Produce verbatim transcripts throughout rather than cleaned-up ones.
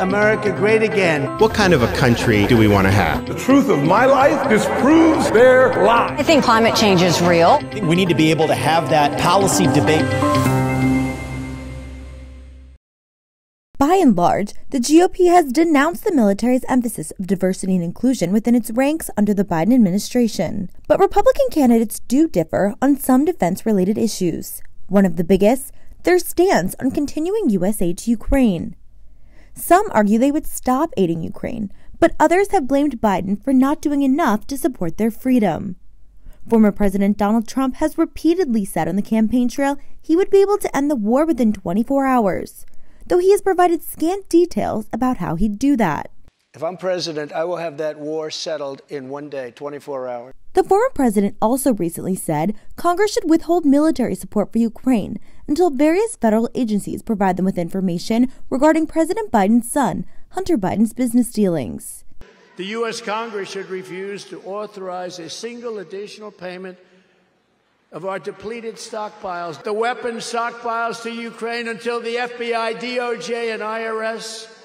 America great again. What kind of a country do we want to have? The truth of my life disproves their lie. I think climate change is real. I think we need to be able to have that policy debate. By and large, the G O P has denounced the military's emphasis of diversity and inclusion within its ranks under the Biden administration. But Republican candidates do differ on some defense-related issues. One of the biggest, their stance on continuing U S aid to Ukraine. Some argue they would stop aiding Ukraine, but others have blamed Biden for not doing enough to support their freedom. Former President Donald Trump has repeatedly said on the campaign trail he would be able to end the war within twenty-four hours. Though he has provided scant details about how he'd do that. If I'm president, I will have that war settled in one day, twenty-four hours. The former president also recently said Congress should withhold military support for Ukraine until various federal agencies provide them with information regarding President Biden's son, Hunter Biden's business dealings. The U S Congress should refuse to authorize a single additional payment of our depleted stockpiles, the weapons stockpiles to Ukraine until the F B I, D O J, and I R S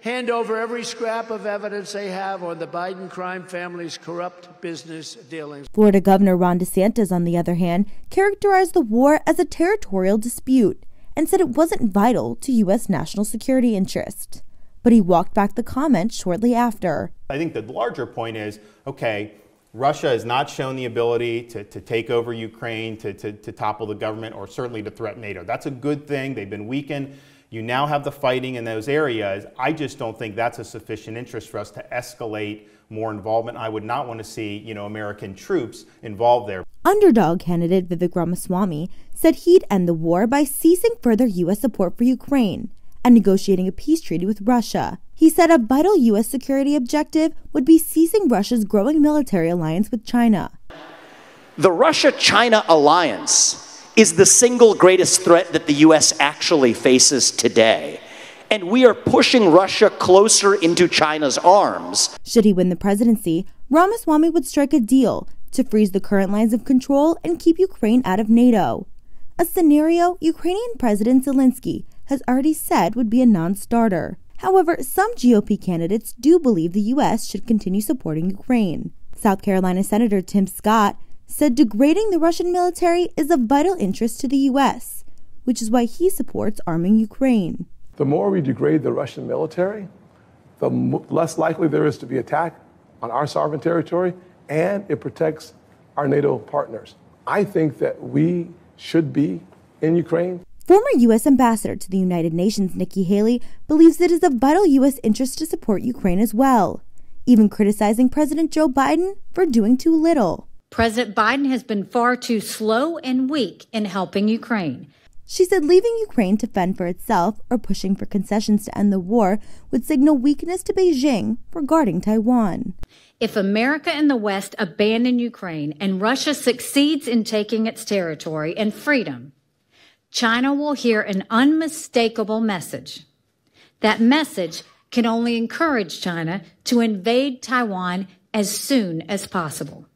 hand over every scrap of evidence they have on the Biden crime family's corrupt business dealings. Florida Governor Ron DeSantis, on the other hand, characterized the war as a territorial dispute and said it wasn't vital to U S national security interests. But he walked back the comment shortly after. I think the larger point is, okay, Russia has not shown the ability to, to take over Ukraine, to, to, to topple the government, or certainly to threaten NATO. That's a good thing. They've been weakened. You now have the fighting in those areas. I just don't think that's a sufficient interest for us to escalate more involvement. I would not want to see, you know, American troops involved there. Underdog candidate Vivek Ramaswamy said he'd end the war by ceasing further U S support for Ukraine and negotiating a peace treaty with Russia. He said a vital U S security objective would be ceasing Russia's growing military alliance with China. The Russia-China alliance is the single greatest threat that the U S actually faces today, and we are pushing Russia closer into China's arms. Should he win the presidency, Ramaswamy would strike a deal to freeze the current lines of control and keep Ukraine out of NATO, a scenario Ukrainian President Zelensky has already said would be a non-starter. However, some G O P candidates do believe the U S should continue supporting Ukraine. South Carolina Senator Tim Scott said degrading the Russian military is of vital interest to the U S, which is why he supports arming Ukraine. The more we degrade the Russian military, the less likely there is to be attack on our sovereign territory, and it protects our NATO partners. I think that we should be in Ukraine. Former U S Ambassador to the United Nations Nikki Haley believes it is of vital U S interest to support Ukraine as well, even criticizing President Joe Biden for doing too little. President Biden has been far too slow and weak in helping Ukraine. She said leaving Ukraine to fend for itself or pushing for concessions to end the war would signal weakness to Beijing regarding Taiwan. If America and the West abandon Ukraine and Russia succeeds in taking its territory and freedom, China will hear an unmistakable message. That message can only encourage China to invade Taiwan as soon as possible.